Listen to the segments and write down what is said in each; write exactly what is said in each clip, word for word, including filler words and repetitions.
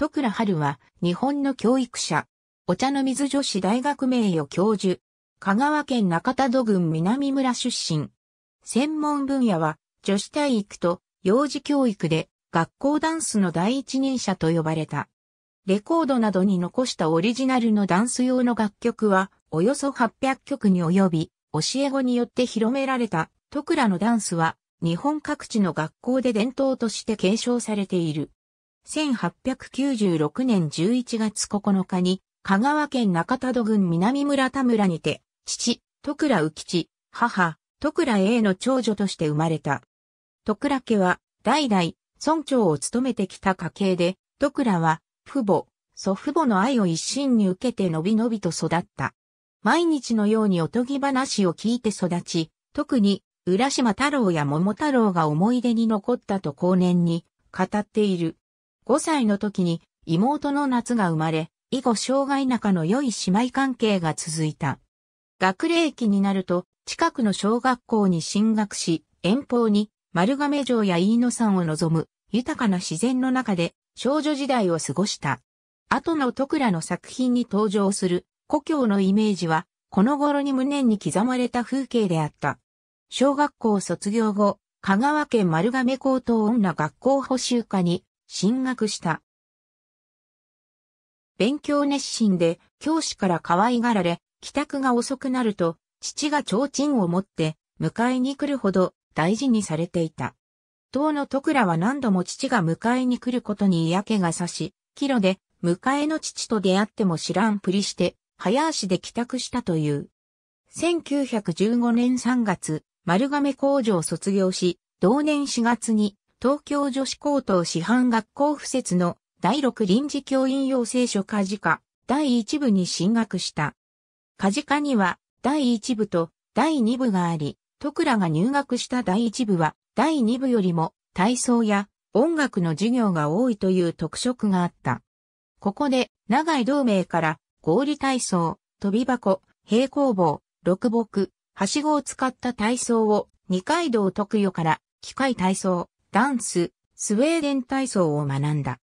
十倉春は日本の教育者、お茶の水女子大学名誉教授、香川県中多度郡南村出身。専門分野は女子体育と幼児教育で学校ダンスの第一人者と呼ばれた。レコードなどに残したオリジナルのダンス用の楽曲はおよそはっぴゃくきょくに及び、教え子によって広められた十倉のダンスは日本各地の学校で伝統として継承されている。せんはっぴゃくきゅうじゅうろくねんじゅういちがつここのかに香川県中多度郡南村田村にて、父、十倉宇吉、母、十倉英の長女として生まれた。十倉家は代々村長を務めてきた家系で、十倉は父母、祖父母の愛を一身に受けてのびのびと育った。毎日のようにおとぎ話を聞いて育ち、特に浦島太郎や桃太郎が思い出に残ったと後年に語っている。ごさいの時に妹の夏が生まれ、以後生涯仲の良い姉妹関係が続いた。学齢期になると近くの小学校に進学し、遠方に丸亀城や飯野山を望む豊かな自然の中で少女時代を過ごした。後の十倉の作品に登場する故郷のイメージはこの頃に胸に刻まれた風景であった。小学校卒業後、香川県丸亀高等女学校補習科に進学した。勉強熱心で教師から可愛がられ、帰宅が遅くなると父が提灯を持って迎えに来るほど大事にされていた。当の十倉は何度も父が迎えに来ることに嫌気がさし、帰路で迎えの父と出会っても知らんぷりして、早足で帰宅したという。せんきゅうひゃくじゅうごねんさんがつ、丸亀工場を卒業し、同年しがつに東京女子高等師範学校附設のだいろく臨時教員養成所加治科だいいちぶに進学した。加治科にはだいいちぶとだいにぶがあり、十倉が入学しただいいちぶはだいにぶよりも体操や音楽の授業が多いという特色があった。ここで永井同盟から合理体操、飛び箱、平行棒、六木、はしごを使った体操を二階堂徳代から機械体操、ダンス、スウェーデン体操を学んだ。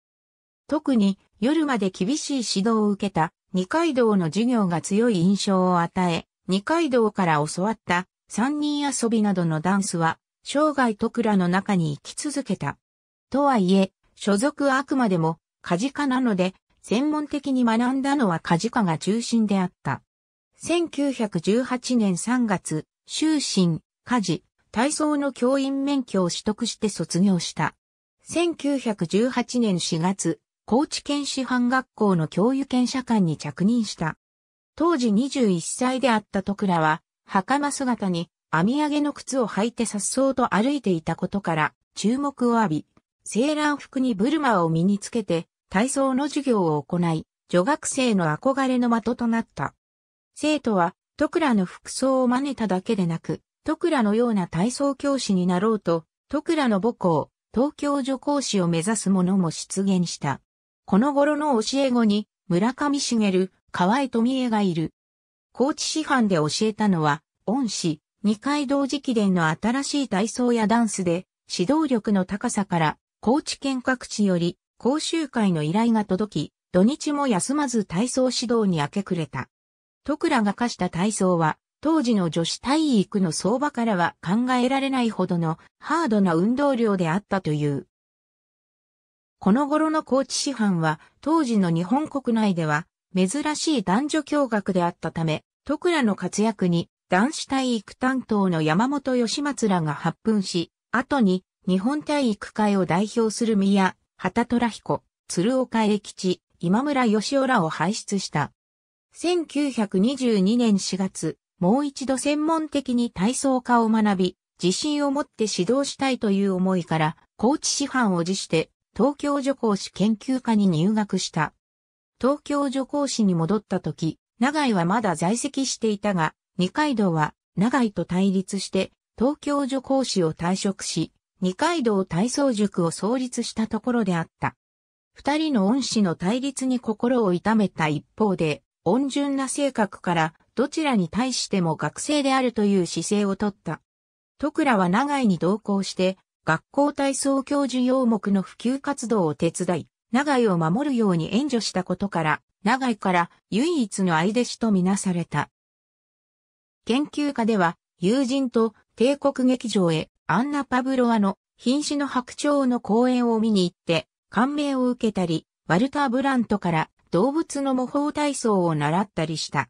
特に夜まで厳しい指導を受けた二階堂の授業が強い印象を与え、二階堂から教わった三人遊びなどのダンスは生涯十倉の中に生き続けた。とはいえ、所属はあくまでも加治科なので、専門的に学んだのは加治科が中心であった。せんきゅうひゃくじゅうはちねんさんがつ、修身、家事、体操の教員免許を取得して卒業した。せんきゅうひゃくじゅうはちねんしがつ、高知県師範学校の教諭兼社官に着任した。当時にじゅういっさいであった十倉は、袴姿に網上げの靴を履いて颯爽と歩いていたことから注目を浴び、セーラー服にブルマを身につけて、体操の授業を行い、女学生の憧れの的となった。生徒は、十倉の服装を真似ただけでなく、十倉のような体操教師になろうと、十倉の母校、東京女講師を目指す者も出現した。この頃の教え子に、村上茂、河合富江がいる。高知師範で教えたのは、恩師、二階堂直伝の新しい体操やダンスで、指導力の高さから、高知県各地より、講習会の依頼が届き、土日も休まず体操指導に明け暮れた。十倉が課した体操は、当時の女子体育の相場からは考えられないほどのハードな運動量であったという。この頃の高知師範は、当時の日本国内では珍しい男女共学であったため、十倉の活躍に男子体育担当の山本義松らが発奮し、後に日本体育会を代表する宮、畑虎彦、鶴岡栄吉、今村義夫らを輩出した。せんきゅうひゃくにじゅうにねんしがつ、もう一度専門的に体操科を学び、自信を持って指導したいという思いから、高知師範を辞して、東京女講師研究科に入学した。東京女講師に戻った時、永井はまだ在籍していたが、二階堂は永井と対立して、東京女講師を退職し、二階堂体操塾を創立したところであった。二人の恩師の対立に心を痛めた一方で、温順な性格からどちらに対しても学生であるという姿勢をとった。十倉は永井に同行して、学校体操教授養目の普及活動を手伝い、永井を守るように援助したことから、永井から唯一の愛弟子とみなされた。研究家では、友人と帝国劇場へアンナ・パヴロワの瀕死の白鳥の公演を見に行って、感銘を受けたり、ワルター・ブラントから動物の模倣体操を習ったりした。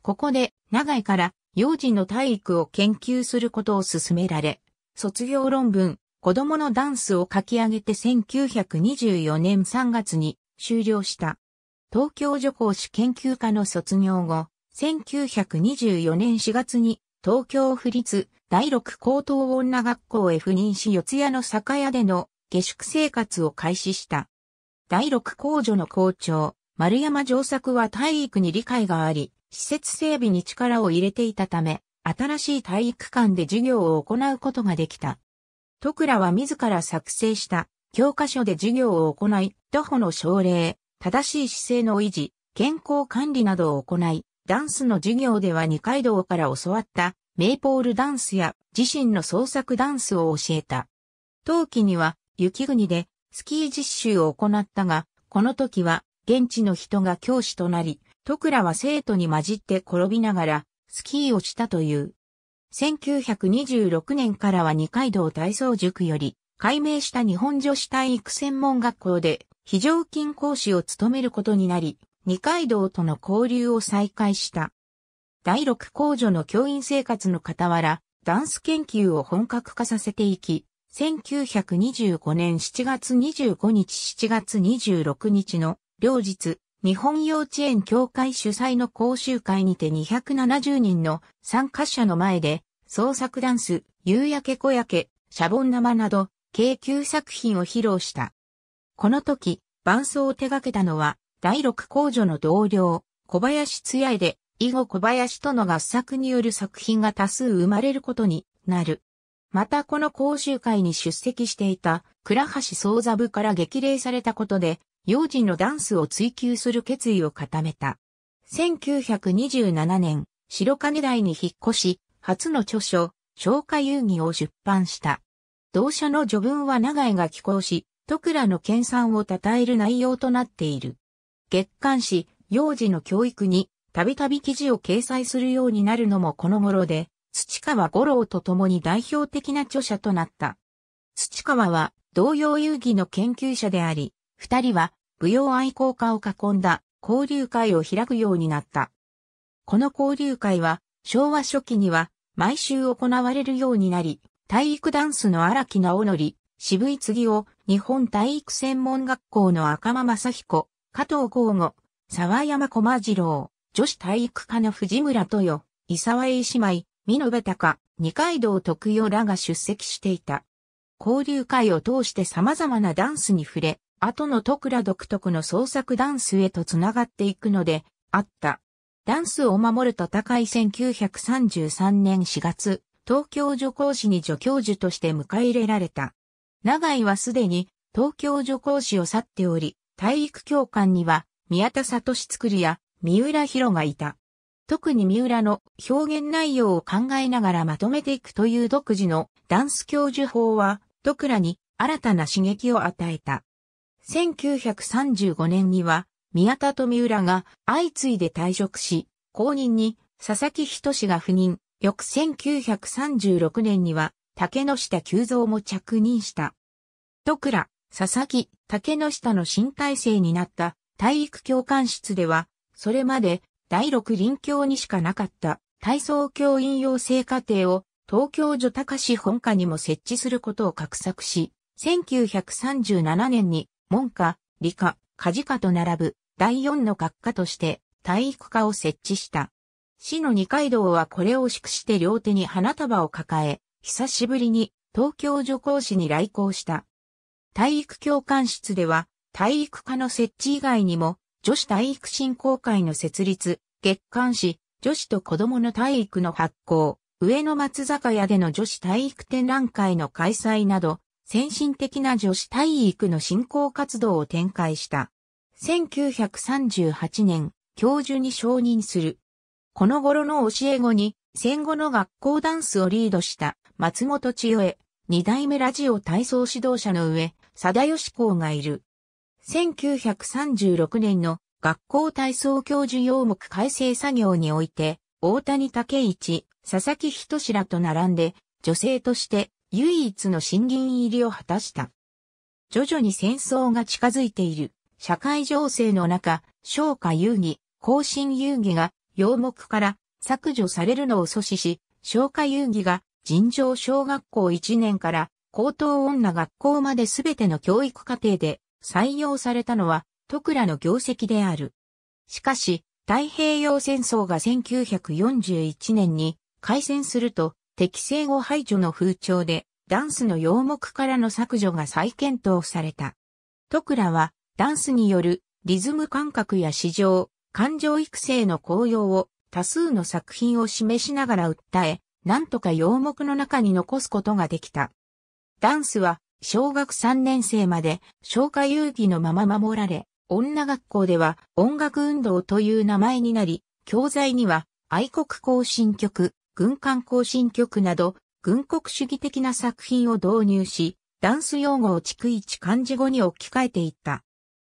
ここで、永井から幼児の体育を研究することを勧められ、卒業論文、子供のダンスを書き上げてせんきゅうひゃくにじゅうよねんさんがつに終了した。東京女工史研究科の卒業後、せんきゅうひゃくにじゅうよねんしがつに東京府立第六高等女学校へ赴任し四谷の酒屋での下宿生活を開始した。第六高女の校長、丸山丈作は体育に理解があり、施設整備に力を入れていたため、新しい体育館で授業を行うことができた。都倉は自ら作成した教科書で授業を行い、徒歩の奨励、正しい姿勢の維持、健康管理などを行い、ダンスの授業では二階堂から教わったメイポールダンスや自身の創作ダンスを教えた。冬季には雪国でスキー実習を行ったが、この時は現地の人が教師となり、都倉は生徒に混じって転びながらスキーをしたという。せんきゅうひゃくにじゅうろくねんからは二階堂体操塾より改名した日本女子体育専門学校で非常勤講師を務めることになり、二階堂との交流を再開した。第六高女の教員生活の傍ら、ダンス研究を本格化させていき、せんきゅうひゃくにじゅうごねんしちがつにじゅうごにちしちがつにじゅうろくにちの両日、日本幼稚園協会主催の講習会にてにひゃくななじゅうにんの参加者の前で、創作ダンス、夕焼け小焼け、シャボン玉など、計きゅうさくひんを披露した。この時、伴奏を手掛けたのは、第六高女の同僚、小林つやえで、以後小林との合作による作品が多数生まれることになる。またこの講習会に出席していた、倉橋宗三から激励されたことで、幼児のダンスを追求する決意を固めた。せんきゅうひゃくにじゅうななねん、白金台に引っ越し、初の著書、昇華遊戯を出版した。同書の序文は永井が寄稿し、都倉の研鑽を称える内容となっている。月刊誌、幼児の教育に、たびたび記事を掲載するようになるのもこの頃で、土川五郎と共に代表的な著者となった。土川は、童謡遊戯の研究者であり、二人は舞踊愛好家を囲んだ交流会を開くようになった。この交流会は昭和初期には毎週行われるようになり、体育ダンスの荒木直則、渋井継夫、日本体育専門学校の赤間正彦、加藤豪吾、沢山駒次郎、女子体育科の藤村豊、伊沢栄姉妹、美濃部隆、二階堂徳代らが出席していた。交流会を通して様々なダンスに触れ、後の都倉独特の創作ダンスへとつながっていくので、あった。ダンスを守る戦いせんきゅうひゃくさんじゅうさんねんしがつ、東京女工史に助教授として迎え入れられた。永井はすでに東京女工史を去っており、体育教官には宮田聡作や三浦弘がいた。特に三浦の表現内容を考えながらまとめていくという独自のダンス教授法は、都倉に新たな刺激を与えた。せんきゅうひゃくさんじゅうごねんには、宮田と三浦が相次いで退職し、後任に佐々木仁が赴任、翌せんきゅうひゃくさんじゅうろくねんには、竹之下久蔵も着任した。都倉、佐々木、竹之下の新体制になった体育教官室では、それまで第六臨教にしかなかった体操教員養成課程を東京女高本科にも設置することを画策し、せんきゅうひゃくさんじゅうななねんに、文科、理科、家事科と並ぶだいよんの学科として体育科を設置した。市の二階堂はこれを祝して両手に花束を抱え、久しぶりに東京女工史に来校した。体育教官室では体育科の設置以外にも女子体育振興会の設立、月刊誌、女子と子供の体育の発行、上野松坂屋での女子体育展覧会の開催など、先進的な女子体育の振興活動を展開した。せんきゅうひゃくさんじゅうはちねん、教授に承認する。この頃の教え子に、戦後の学校ダンスをリードした松本千代へ、二代目ラジオ体操指導者の上、貞義校がいる。せんきゅうひゃくさんじゅうろくねんの学校体操教授要目改正作業において、大谷武一、佐々木仁らと並んで、女性として唯一の森林入りを果たした。徐々に戦争が近づいている社会情勢の中、商家遊戯、行進遊戯が要目から削除されるのを阻止し、商家遊戯が尋常小学校いちねんから高等女学校まで全ての教育課程で採用されたのは戸倉の業績である。しかし、太平洋戦争がせんきゅうひゃくよんじゅういちねんに開戦すると、適正語排除の風潮で、ダンスの要目からの削除が再検討された。戸倉は、ダンスによるリズム感覚や市場、感情育成の効用を多数の作品を示しながら訴え、なんとか要目の中に残すことができた。ダンスは、小学さんねん生まで、商家遊戯のまま守られ、女学校では音楽運動という名前になり、教材には愛国行進曲、軍艦行進曲など、軍国主義的な作品を導入し、ダンス用語を逐一漢字語に置き換えていった。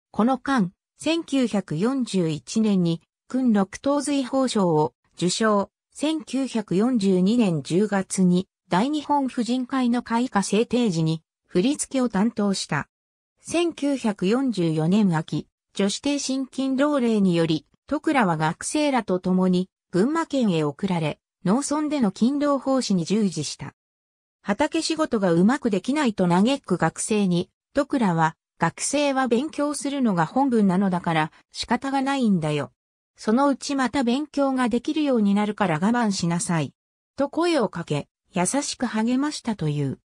この間、せんきゅうひゃくよんじゅういちねんに、訓六等瑞宝章を受賞、せんきゅうひゃくよんじゅうにねんじゅうがつに、大日本婦人会の開花制定時に、振り付けを担当した。せんきゅうひゃくよんじゅうよねん秋、女子低薪勤労令により、戸倉は学生らと共に、群馬県へ送られ、農村での勤労奉仕に従事した。畑仕事がうまくできないと嘆く学生に、戸倉は、学生は勉強するのが本分なのだから仕方がないんだよ。そのうちまた勉強ができるようになるから我慢しなさい。と声をかけ、優しく励ましたという。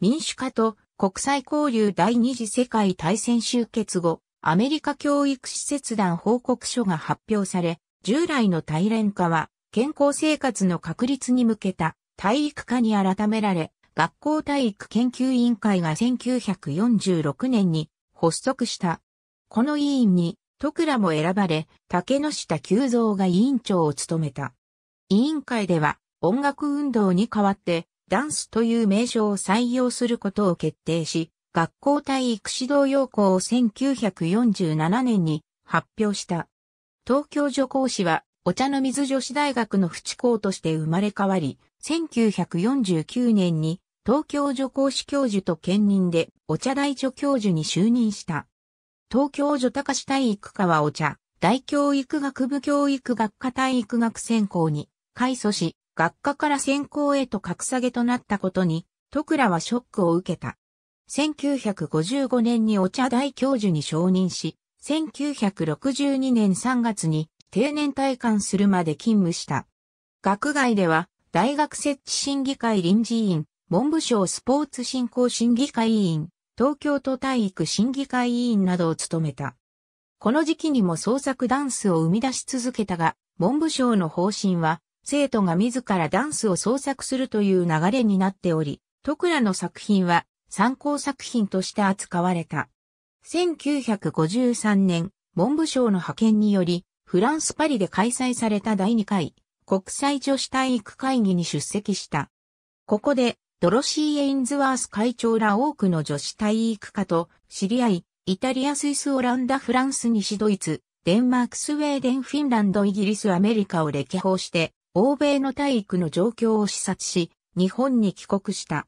民主化と国際交流第二次世界大戦終結後、アメリカ教育使節団報告書が発表され、従来の体連化は、健康生活の確立に向けた体育化に改められ、学校体育研究委員会がせんきゅうひゃくよんじゅうろくねんに発足した。この委員に戸倉も選ばれ、竹之下久蔵が委員長を務めた。委員会では音楽運動に代わってダンスという名称を採用することを決定し、学校体育指導要項をせんきゅうひゃくよんじゅうななねんに発表した。東京女講師は、お茶の水女子大学の淵校として生まれ変わり、せんきゅうひゃくよんじゅうきゅうねんに東京女講師教授と兼任でお茶大助教授に就任した。東京女高師体育科はお茶、大教育学部教育学科体育学専攻に改組し、学科から専攻へと格下げとなったことに、戸倉はショックを受けた。せんきゅうひゃくごじゅうごねんにお茶大教授に承認し、せんきゅうひゃくろくじゅうにねんさんがつに、定年退官するまで勤務した。学外では、大学設置審議会臨時委員、文部省スポーツ振興審議会委員、東京都体育審議会委員などを務めた。この時期にも創作ダンスを生み出し続けたが、文部省の方針は、生徒が自らダンスを創作するという流れになっており、戸倉の作品は参考作品として扱われた。せんきゅうひゃくごじゅうさんねん、文部省の派遣により、フランス・パリで開催されただいにかい国際女子体育会議に出席した。ここでドロシー・エインズワース会長ら多くの女子体育家と知り合い、イタリア、スイス、オランダ、フランス、西ドイツ、デンマーク、スウェーデン、フィンランド、イギリス、アメリカを歴訪して、欧米の体育の状況を視察し、日本に帰国した。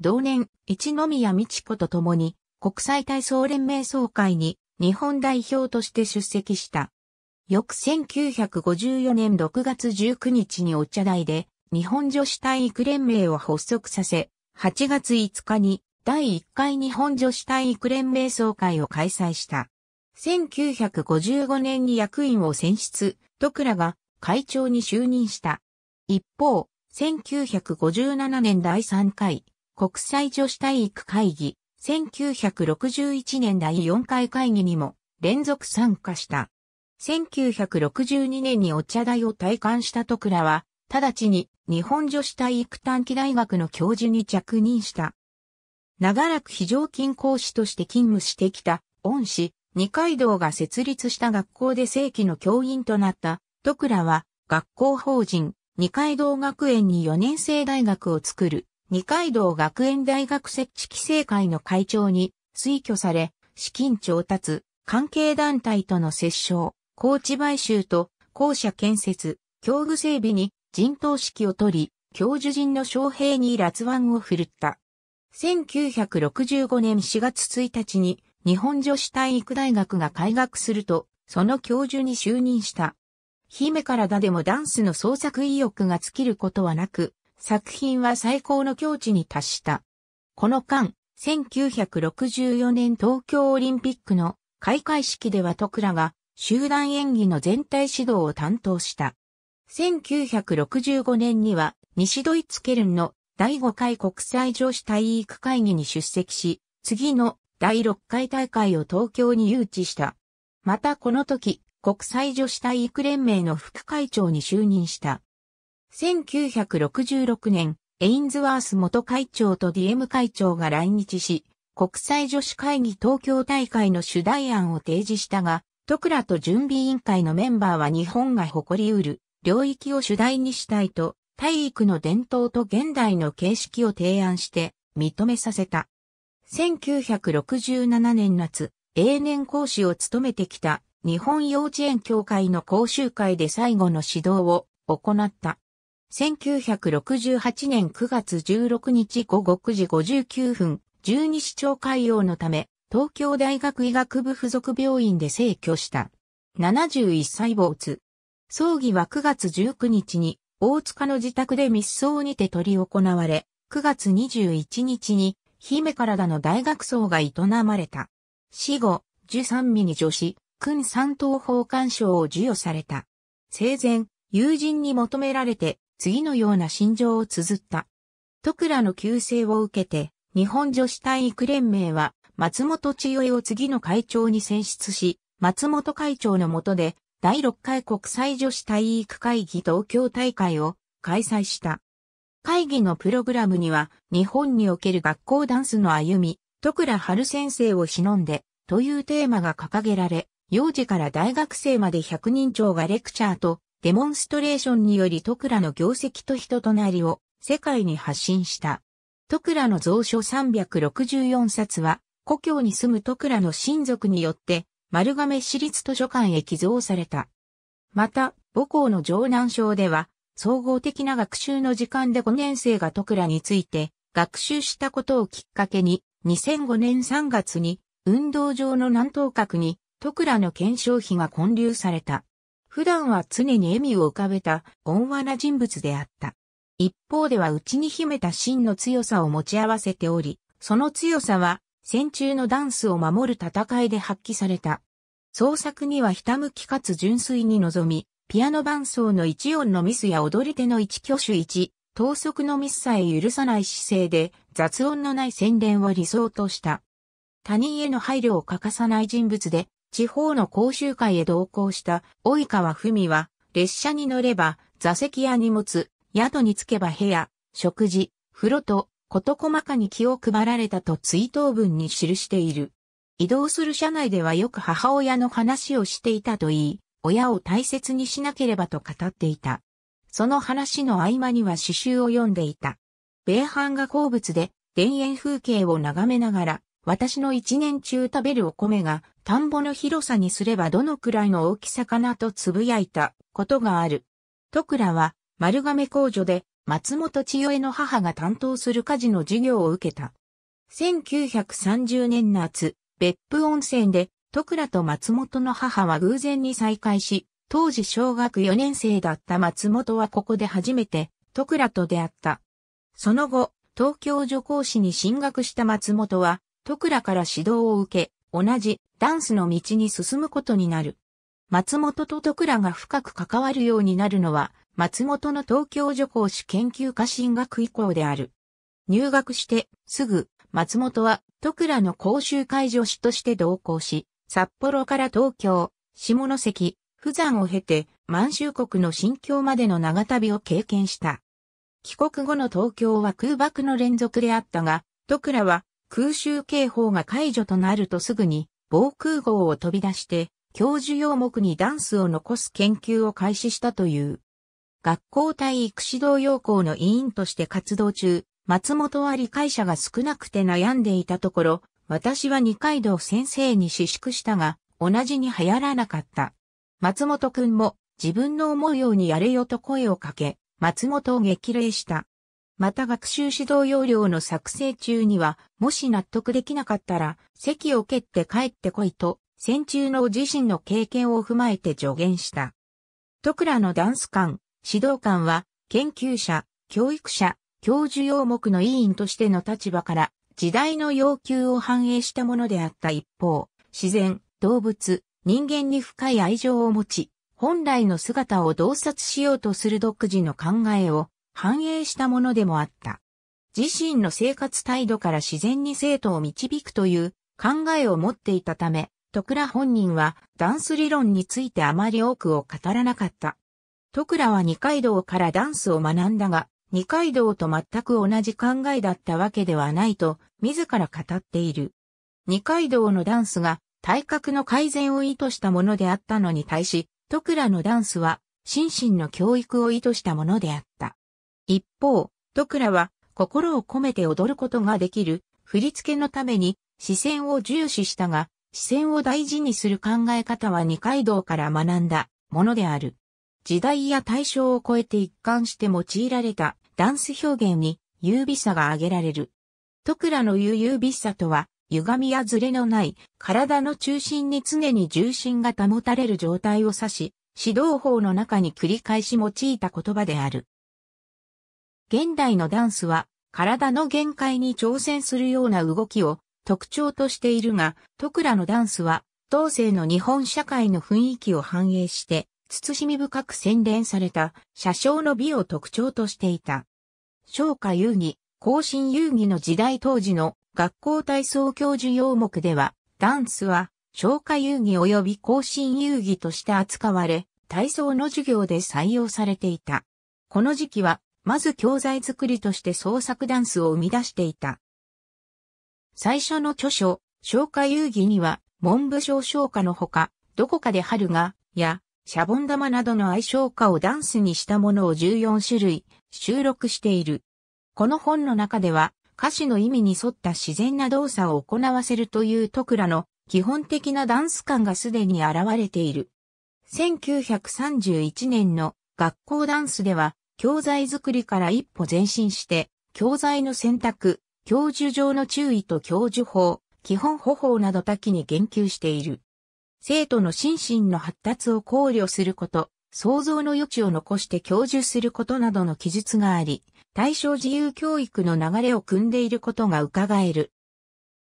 同年、一宮美智子と共に国際体操連盟総会に日本代表として出席した。翌せんきゅうひゃくごじゅうよねんろくがつじゅうくにちにお茶大で日本女子体育連盟を発足させ、はちがついつかにだいいっかい日本女子体育連盟総会を開催した。せんきゅうひゃくごじゅうごねんに役員を選出、戸倉が会長に就任した。一方、せんきゅうひゃくごじゅうななねんだいさんかい国際女子体育会議、せんきゅうひゃくろくじゅういちねんだいよんかい会議にも連続参加した。せんきゅうひゃくろくじゅうにねんにお茶大を退官した戸倉は、直ちに日本女子体育短期大学の教授に着任した。長らく非常勤講師として勤務してきた恩師、二階堂が設立した学校で正規の教員となった戸倉は、学校法人二階堂学園によねん生大学を作る二階堂学園大学設置規制会の会長に推挙され、資金調達、関係団体との折衝、高地買収と校舎建設、教具整備に陣頭指揮を取り、教授陣の招聘に辣腕を振るった。せんきゅうひゃくろくじゅうごねんしがつついたちに日本女子体育大学が開学すると、その教授に就任した。姫からだでもダンスの創作意欲が尽きることはなく、作品は最高の境地に達した。この間、せんきゅうひゃくろくじゅうよねん東京オリンピックの開会式では都倉が集団演技の全体指導を担当した。せんきゅうひゃくろくじゅうごねんには西ドイツケルンのだいごかい国際女子体育会議に出席し、次のだいろっかい大会を東京に誘致した。またこの時、国際女子体育連盟の副会長に就任した。せんきゅうひゃくろくじゅうろくねん、エインズワース元会長と ディーエム 会長が来日し、国際女子会議東京大会の主題案を提示したが、都倉と準備委員会のメンバーは日本が誇り得る領域を主題にしたいと、体育の伝統と現代の形式を提案して認めさせた。せんきゅうひゃくろくじゅうななねん夏、永年講師を務めてきた日本幼稚園協会の講習会で最後の指導を行った。せんきゅうひゃくろくじゅうはちねんくがつじゅうろくにちごごくじごじゅうきゅうふん、十二指腸潰瘍のため、東京大学医学部附属病院で逝去した。ななじゅういっさい没。葬儀はくがつじゅうくにちに、大塚の自宅で密葬にて執り行われ、くがつにじゅういちにちに、姫からだの大学葬が営まれた。死後、従三位に女子、勲三等宝冠章を授与された。生前、友人に求められて、次のような心情を綴った。都倉の急逝を受けて、日本女子体育連盟は、松本千代を次の会長に選出し、松本会長の下で、だいろっかい国際女子体育会議東京大会を開催した。会議のプログラムには日本における学校ダンスの歩み、都倉春先生を偲んでというテーマが掲げられ、幼児から大学生までひゃくにんちょうがレクチャーとデモンストレーションにより都倉の業績と人となりを世界に発信した。都倉の蔵書さんびゃくろくじゅうよんさつは故郷に住む都倉の親族によって丸亀市立図書館へ寄贈された。また、母校の城南小では、総合的な学習の時間でごねんせいが都倉について学習したことをきっかけに、にせんごねんさんがつに運動場の南東角に都倉の顕彰碑が建立された。普段は常に笑みを浮かべた温和な人物であった。一方では内に秘めた真の強さを持ち合わせており、その強さは、戦中のダンスを守る戦いで発揮された。創作にはひたむきかつ純粋に臨み、ピアノ伴奏の一音のミスや踊り手の一挙手一、投足のミスさえ許さない姿勢で雑音のない洗練を理想とした。他人への配慮を欠かさない人物で、地方の講習会へ同行した及川文は、列車に乗れば座席や荷物、宿に着けば部屋、食事、風呂と、事細かに気を配られたと追悼文に記している。移動する車内ではよく母親の話をしていたと言い、親を大切にしなければと語っていた。その話の合間には詩集を読んでいた。米飯が好物で、田園風景を眺めながら、私の一年中食べるお米が、田んぼの広さにすればどのくらいの大きさかなとつぶやいたことがある。都倉は、丸亀工女で、松本千代の母が担当する家事の授業を受けた。せんきゅうひゃくさんじゅうねん夏、別府温泉で、都倉と松本の母は偶然に再会し、当時しょうがくよねんせいだった松本はここで初めて、都倉と出会った。その後、東京女工師に進学した松本は、都倉から指導を受け、同じダンスの道に進むことになる。松本と都倉が深く関わるようになるのは、松本の東京女工師研究科進学以降である。入学してすぐ、松本は都倉の講習会助手として同行し、札幌から東京、下関、釜山を経て満州国の新疆までの長旅を経験した。帰国後の東京は空爆の連続であったが、都倉は空襲警報が解除となるとすぐに防空壕を飛び出して、教授養目にダンスを残す研究を開始したという。学校体育指導要項の委員として活動中、松本は理解者が少なくて悩んでいたところ、私は二階堂先生に私淑したが、同じに流行らなかった。松本くんも自分の思うようにやれよと声をかけ、松本を激励した。また学習指導要領の作成中には、もし納得できなかったら、席を蹴って帰ってこいと、戦中の自身の経験を踏まえて助言した。戸倉のダンス館、指導官は、研究者、教育者、教授要目の委員としての立場から、時代の要求を反映したものであった一方、自然、動物、人間に深い愛情を持ち、本来の姿を洞察しようとする独自の考えを反映したものでもあった。自身の生活態度から自然に生徒を導くという考えを持っていたため、戸倉本人はダンス理論についてあまり多くを語らなかった。戸倉は二階堂からダンスを学んだが、二階堂と全く同じ考えだったわけではないと自ら語っている。二階堂のダンスが体格の改善を意図したものであったのに対し、戸倉のダンスは心身の教育を意図したものであった。一方、戸倉は心を込めて踊ることができる振り付けのために視線を重視したが、視線を大事にする考え方は二階堂から学んだものである。時代や対象を超えて一貫して用いられたダンス表現に優美さが挙げられる。戸倉の言う優美さとは、歪みやズレのない体の中心に常に重心が保たれる状態を指し、指導法の中に繰り返し用いた言葉である。現代のダンスは体の限界に挑戦するような動きを特徴としているが、戸倉のダンスは当世の日本社会の雰囲気を反映して、慎み深く洗練された写生の美を特徴としていた。唱歌遊戯、行進遊戯の時代当時の学校体操教授要目では、ダンスは、唱歌遊戯及び行進遊戯として扱われ、体操の授業で採用されていた。この時期は、まず教材作りとして創作ダンスを生み出していた。最初の著書、唱歌遊戯には、文部省唱歌のほか、どこかで春が、や、シャボン玉などの愛唱歌をダンスにしたものをじゅうよんしゅるい、収録している。この本の中では、歌詞の意味に沿った自然な動作を行わせるという戸倉の基本的なダンス感がすでに現れている。せんきゅうひゃくさんじゅういちねんの学校ダンスでは教材作りから一歩前進して教材の選択、教授上の注意と教授法、基本歩法など多岐に言及している。生徒の心身の発達を考慮すること、想像の余地を残して教授することなどの記述があり、対象自由教育の流れを組んでいることが伺える。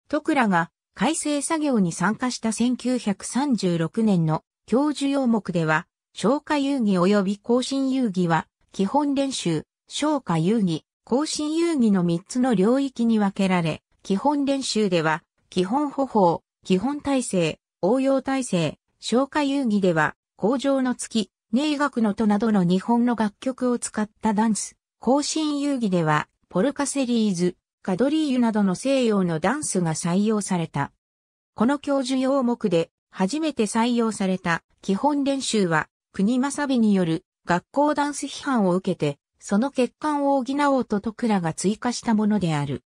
戸倉が改正作業に参加したせんきゅうひゃくさんじゅうろくねんの教授要目では、唱歌遊戯及び行進遊戯は、基本練習、唱歌遊戯、行進遊戯のみっつの領域に分けられ、基本練習では、基本歩法、基本体制、応用体制、唱歌遊戯では、荒城の月、寧楽の戸などの日本の楽曲を使ったダンス。行進遊戯では、ポルカセリーズ、カドリーユなどの西洋のダンスが採用された。この教授要目で、初めて採用された基本練習は、国正美による学校ダンス批判を受けて、その欠陥を補おうと戸倉が追加したものである。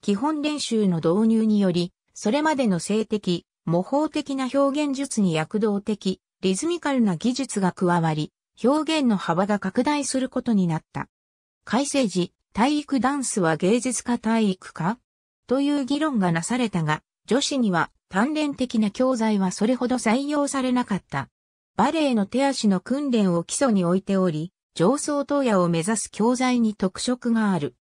基本練習の導入により、それまでの性的、模倣的な表現術に躍動的、リズミカルな技術が加わり、表現の幅が拡大することになった。改正時、体育ダンスは芸術か体育かという議論がなされたが、女子には鍛錬的な教材はそれほど採用されなかった。バレエの手足の訓練を基礎に置いており、上層頭野を目指す教材に特色がある。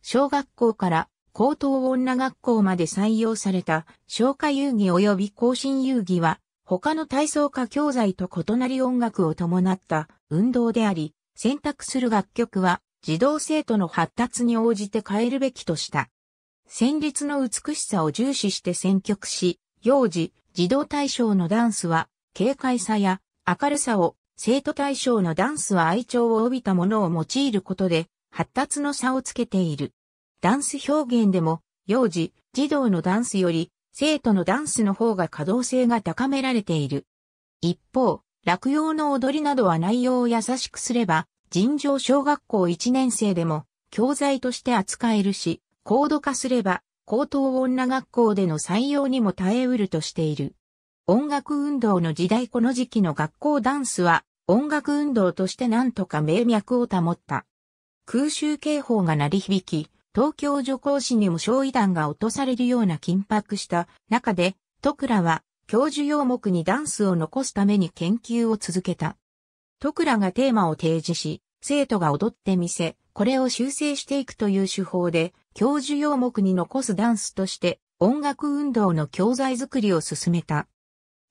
小学校から高等女学校まで採用された唱歌遊戯及び行進遊戯は、他の体操科教材と異なり音楽を伴った運動であり、選択する楽曲は、児童生徒の発達に応じて変えるべきとした。旋律の美しさを重視して選曲し、幼児、児童対象のダンスは、軽快さや明るさを、生徒対象のダンスは愛情を帯びたものを用いることで、発達の差をつけている。ダンス表現でも、幼児、児童のダンスより、生徒のダンスの方が可動性が高められている。一方、落葉の踊りなどは内容を優しくすれば、尋常小学校いちねんせいでも教材として扱えるし、高度化すれば高等女学校での採用にも耐えうるとしている。音楽運動の時代この時期の学校ダンスは音楽運動として何とか名脈を保った。空襲警報が鳴り響き、東京女高市にも焼夷弾が落とされるような緊迫した中で、都倉は教授要目にダンスを残すために研究を続けた。都倉がテーマを提示し、生徒が踊ってみせ、これを修正していくという手法で、教授要目に残すダンスとして、音楽運動の教材作りを進めた。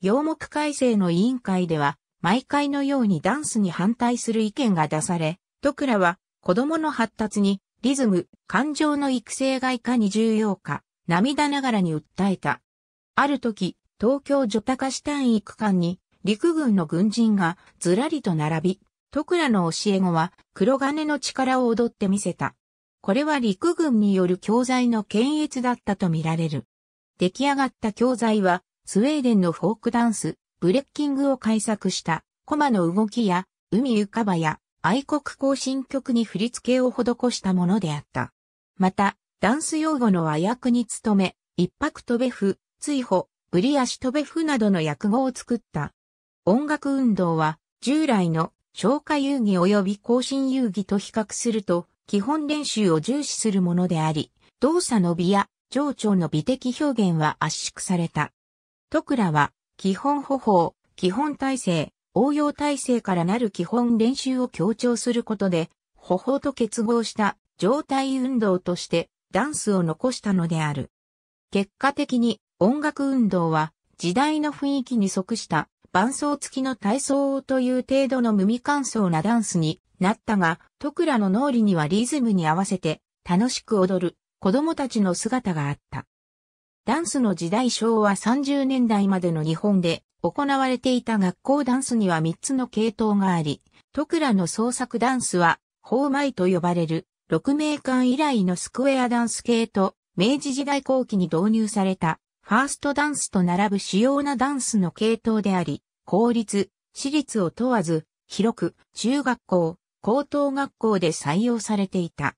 要目改正の委員会では、毎回のようにダンスに反対する意見が出され、都倉は子供の発達に、リズム、感情の育成がいかに重要か、涙ながらに訴えた。ある時、東京女高市体育館に、陸軍の軍人がずらりと並び、都倉の教え子は黒金の力を踊ってみせた。これは陸軍による教材の検閲だったとみられる。出来上がった教材は、スウェーデンのフォークダンス、ブレッキングを改作した、駒の動きや、海浮かばや、愛国行進曲に振り付けを施したものであった。また、ダンス用語の和訳に努め、一拍飛べふ、追歩、ブリ足飛べふなどの訳語を作った。音楽運動は、従来の唱歌遊戯及び行進遊戯と比較すると、基本練習を重視するものであり、動作の美や情緒の美的表現は圧縮された。都倉は、基本歩法、基本体制、応用体制からなる基本練習を強調することで、歩法と結合した状態運動としてダンスを残したのである。結果的に音楽運動は時代の雰囲気に即した伴奏付きの体操という程度の無味乾燥なダンスになったが、都倉の脳裏にはリズムに合わせて楽しく踊る子供たちの姿があった。ダンスの時代昭和さんじゅうねんだいまでの日本で、行われていた学校ダンスにはみっつの系統があり、都倉の創作ダンスは、宝舞と呼ばれる、鹿鳴館以来のスクエアダンス系と、明治時代後期に導入された、ファーストダンスと並ぶ主要なダンスの系統であり、公立、私立を問わず、広く、中学校、高等学校で採用されていた。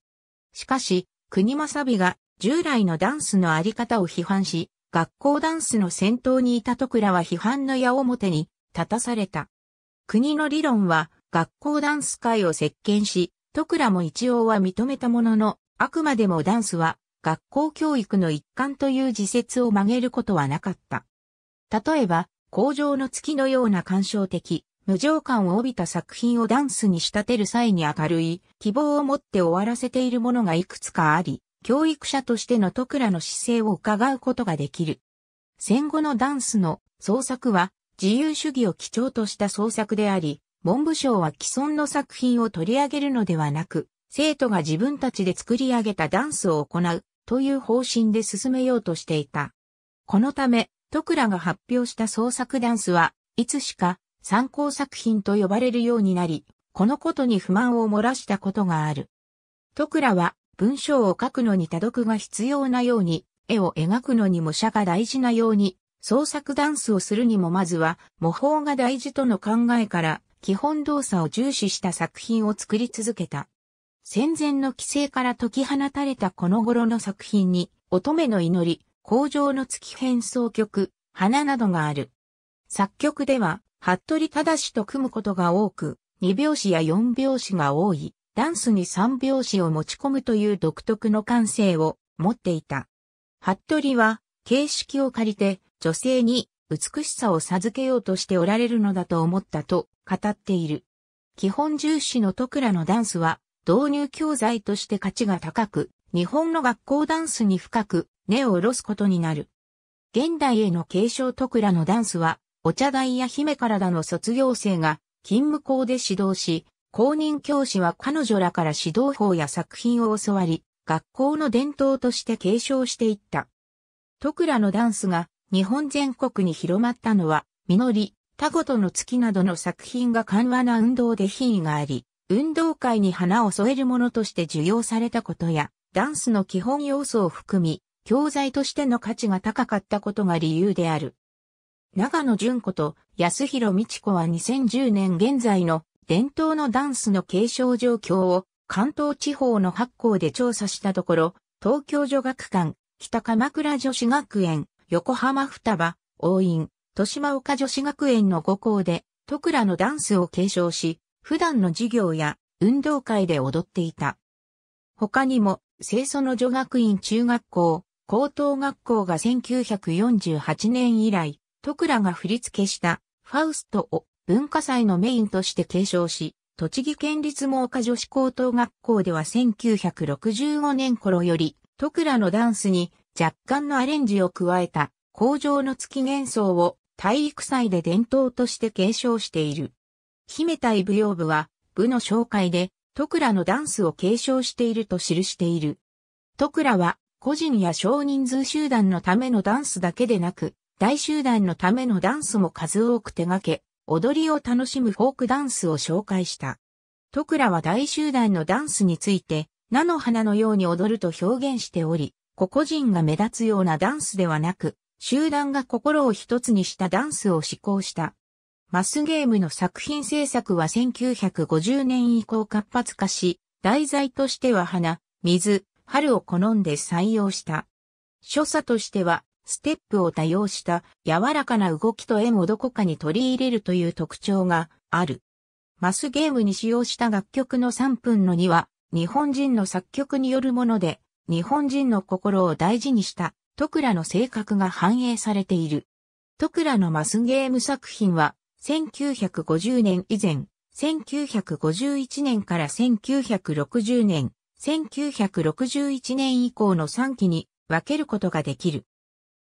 しかし、国正美が従来のダンスのあり方を批判し、学校ダンスの先頭にいた都倉は批判の矢面に立たされた。国の理論は学校ダンス界を席巻し、都倉も一応は認めたものの、あくまでもダンスは学校教育の一環という自説を曲げることはなかった。例えば、荒城の月のような感傷的、無情感を帯びた作品をダンスに仕立てる際に明るい希望を持って終わらせているものがいくつかあり、教育者としての都倉の姿勢を伺うことができる。戦後のダンスの創作は自由主義を基調とした創作であり、文部省は既存の作品を取り上げるのではなく、生徒が自分たちで作り上げたダンスを行うという方針で進めようとしていた。このため、都倉が発表した創作ダンスはいつしか参考作品と呼ばれるようになり、このことに不満を漏らしたことがある。都倉は、文章を書くのに多読が必要なように、絵を描くのに模写が大事なように、創作ダンスをするにもまずは模倣が大事との考えから、基本動作を重視した作品を作り続けた。戦前の規制から解き放たれたこの頃の作品に、乙女の祈り、荒城の月変奏曲、花などがある。作曲では、服部匡と組むことが多く、に拍子やよん拍子が多い。ダンスに三拍子を持ち込むという独特の感性を持っていた。服部は形式を借りて女性に美しさを授けようとしておられるのだと思ったと語っている。基本重視の都倉のダンスは導入教材として価値が高く、日本の学校ダンスに深く根を下ろすことになる。現代への継承都倉のダンスはお茶代や姫からだの卒業生が勤務校で指導し、公認教師は彼女らから指導法や作品を教わり、学校の伝統として継承していった。都倉のダンスが日本全国に広まったのは、実り、タゴトの月などの作品が緩和な運動で品位があり、運動会に花を添えるものとして授業されたことや、ダンスの基本要素を含み、教材としての価値が高かったことが理由である。長野純子と安弘美智子はにせんじゅうねん現在の伝統のダンスの継承状況を関東地方のはっこう校で調査したところ、東京女学館、北鎌倉女子学園、横浜双葉、桜蔭、豊島岡女子学園のご校で、都倉のダンスを継承し、普段の授業や運動会で踊っていた。他にも、清楚の女学院中学校、高等学校がせんきゅうひゃくよんじゅうはちねん以来、都倉が振り付けしたファウストを文化祭のメインとして継承し、栃木県立真岡女子高等学校ではせんきゅうひゃくろくじゅうごねん頃より、都倉のダンスに若干のアレンジを加えた工場の月幻想を体育祭で伝統として継承している。姫隊舞踊部は部の紹介で都倉のダンスを継承していると記している。都倉は個人や少人数集団のためのダンスだけでなく、大集団のためのダンスも数多く手掛け、踊りを楽しむフォークダンスを紹介した。都倉は大集団のダンスについて、菜の花のように踊ると表現しており、個々人が目立つようなダンスではなく、集団が心を一つにしたダンスを志向した。マスゲームの作品制作はせんきゅうひゃくごじゅうねん以降活発化し、題材としては花、水、春を好んで採用した。所作としては、ステップを多用した柔らかな動きと絵もどこかに取り入れるという特徴がある。マスゲームに使用した楽曲のさんぷんのには、日本人の作曲によるもので、日本人の心を大事にした、都倉の性格が反映されている。都倉のマスゲーム作品は、せんきゅうひゃくごじゅうねん以前、せんきゅうひゃくごじゅういちねんからせんきゅうひゃくろくじゅうねん、せんきゅうひゃくろくじゅういちねん以降のさんきに分けることができる。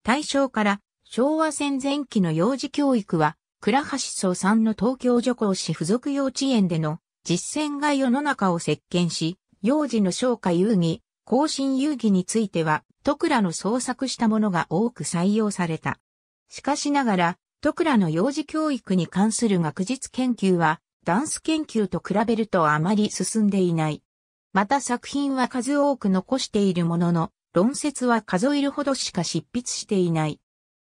大正から昭和戦前期の幼児教育は、倉橋荘さんの東京女高市附属幼稚園での、実践が世の中を席巻し、幼児の唱歌遊戯、行進遊戯については、都倉の創作したものが多く採用された。しかしながら、都倉の幼児教育に関する学術研究は、ダンス研究と比べるとあまり進んでいない。また作品は数多く残しているものの、論説は数えるほどしか執筆していない。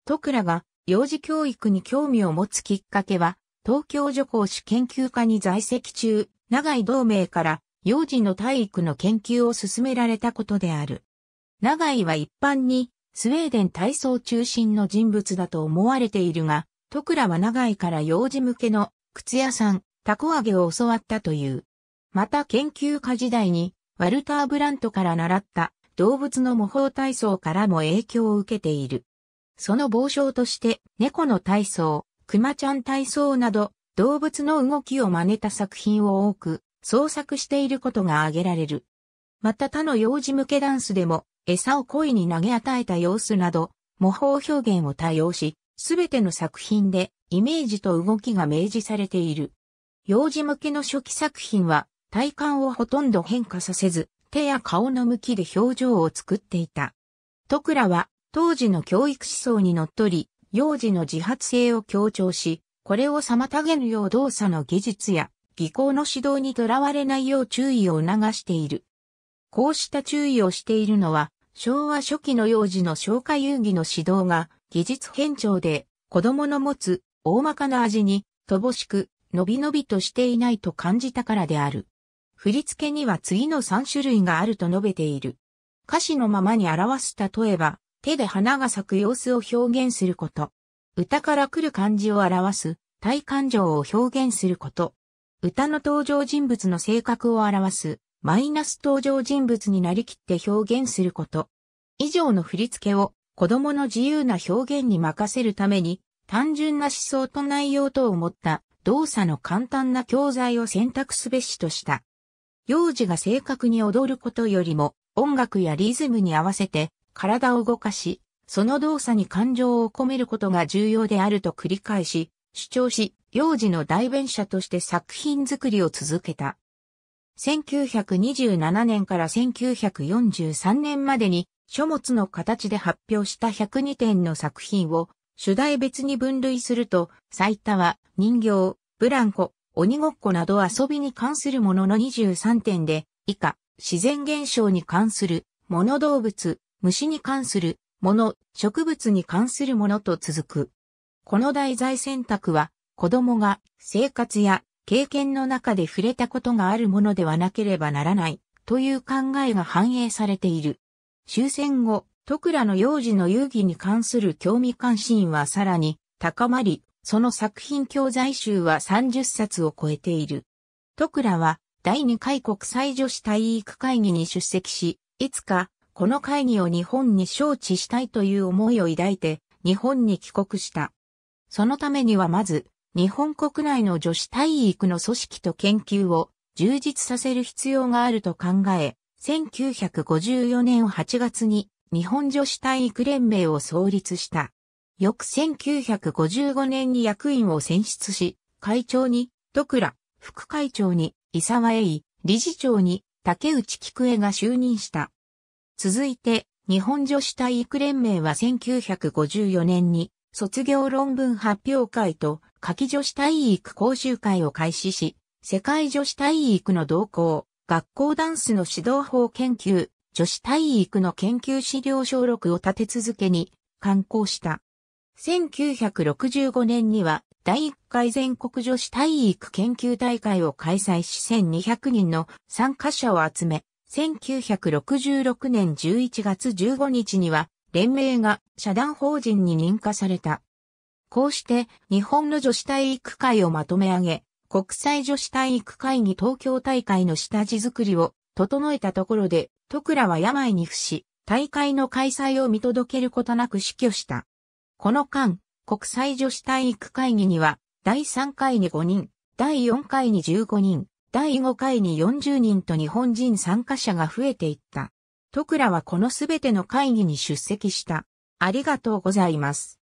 都倉が幼児教育に興味を持つきっかけは、東京女高市研究科に在籍中、永井同盟から幼児の体育の研究を進められたことである。永井は一般にスウェーデン体操中心の人物だと思われているが、都倉は永井から幼児向けの靴屋さん、たこ揚げを教わったという。また研究家時代にワルター・ブラントから習った動物の模倣体操からも影響を受けている。その傍聴として猫の体操、熊ちゃん体操など動物の動きを真似た作品を多く創作していることが挙げられる。また他の幼児向けダンスでも餌を鯉に投げ与えた様子など模倣表現を多用し、すべての作品でイメージと動きが明示されている。幼児向けの初期作品は体幹をほとんど変化させず手や顔の向きで表情を作っていた。都倉は当時の教育思想にのっとり、幼児の自発性を強調し、これを妨げぬよう動作の技術や技巧の指導にとらわれないよう注意を促している。こうした注意をしているのは、昭和初期の幼児の唱歌遊戯の指導が技術偏重で、子供の持つ大まかな味に乏しく、のびのびとしていないと感じたからである。振り付けには次のさんしゅるいがあると述べている。歌詞のままに表す例えば、手で花が咲く様子を表現すること。歌から来る感じを表す、対感情を表現すること。歌の登場人物の性格を表す、マイナス登場人物になりきって表現すること。以上の振り付けを子供の自由な表現に任せるために、単純な思想と内容とを持った動作の簡単な教材を選択すべしとした。幼児が正確に踊ることよりも、音楽やリズムに合わせて、体を動かし、その動作に感情を込めることが重要であると繰り返し、主張し、幼児の代弁者として作品作りを続けた。せんきゅうひゃくにじゅうななねんからせんきゅうひゃくよんじゅうさんねんまでに書物の形で発表したひゃくにてんの作品を主題別に分類すると、最多は人形、ブランコ、鬼ごっこなど遊びに関するもののにじゅうさんてんで、以下、自然現象に関するもの動物、虫に関するもの、植物に関するものと続く。この題材選択は、子供が生活や経験の中で触れたことがあるものではなければならないという考えが反映されている。終戦後、徳良の幼児の遊戯に関する興味関心はさらに高まり、その作品教材集はさんじゅっさつを超えている。徳良はだいにかい国際女子体育会議に出席し、いつかこの会議を日本に招致したいという思いを抱いて日本に帰国した。そのためにはまず日本国内の女子体育の組織と研究を充実させる必要があると考え、せんきゅうひゃくごじゅうよねんはちがつに日本女子体育連盟を創立した。翌せんきゅうひゃくごじゅうごねんに役員を選出し、会長に徳良、副会長に伊沢栄、理事長に竹内菊江が就任した。続いて、日本女子体育連盟はせんきゅうひゃくごじゅうよねんに卒業論文発表会と夏季女子体育講習会を開始し、世界女子体育の動向、学校ダンスの指導法研究、女子体育の研究資料小録を立て続けに刊行した。せんきゅうひゃくろくじゅうごねんにはだいいっかい全国女子体育研究大会を開催しせんにひゃくにんの参加者を集め、せんきゅうひゃくろくじゅうろくねんじゅういちがつじゅうごにちには連盟が社団法人に認可された。こうして日本の女子体育界をまとめ上げ、国際女子体育会議東京大会の下地作りを整えたところで、徳良は病に伏し、大会の開催を見届けることなく死去した。この間、国際女子体育会議には、だいさんかいにごにん、だいよんかいにじゅうごにん、だいごかいによんじゅうにんと日本人参加者が増えていった。徳良はこのすべての会議に出席した。ありがとうございます。